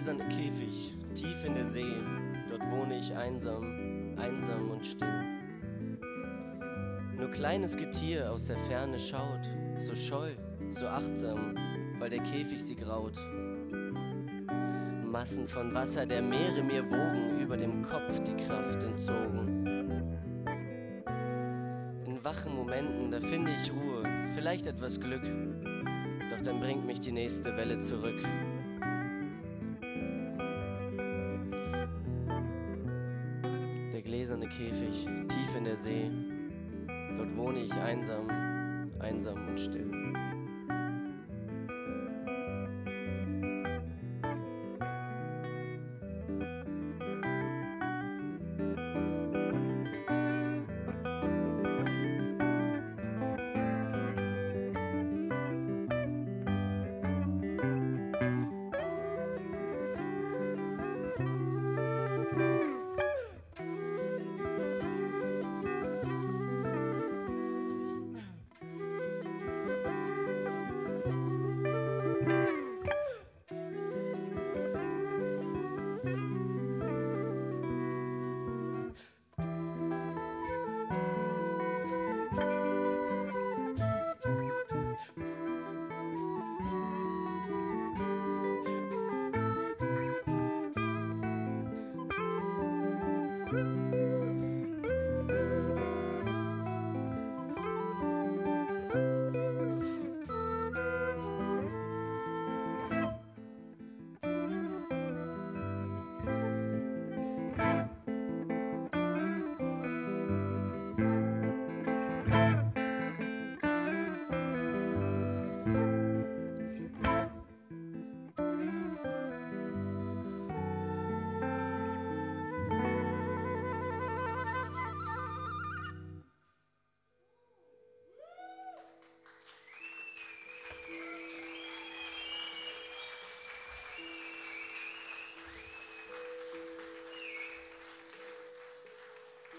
gläserne Käfig, tief in der See, dort wohne ich einsam, einsam und still. Nur kleines Getier aus der Ferne schaut, so scheu, so achtsam, weil der Käfig sie graut. Massen von Wasser der Meere mir wogen, über dem Kopf die Kraft entzogen. In wachen Momenten, da finde ich Ruhe, vielleicht etwas Glück, doch dann bringt mich die nächste Welle zurück. Der gläserne Käfig, tief in der See, dort wohne ich einsam, einsam und still.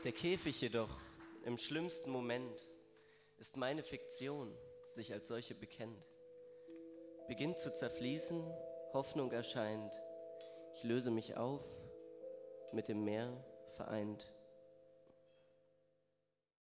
Der Käfig jedoch, im schlimmsten Moment, ist meine Fiktion, sich als solche bekennt. Beginnt zu zerfließen, Hoffnung erscheint, ich löse mich auf, mit dem Meer vereint.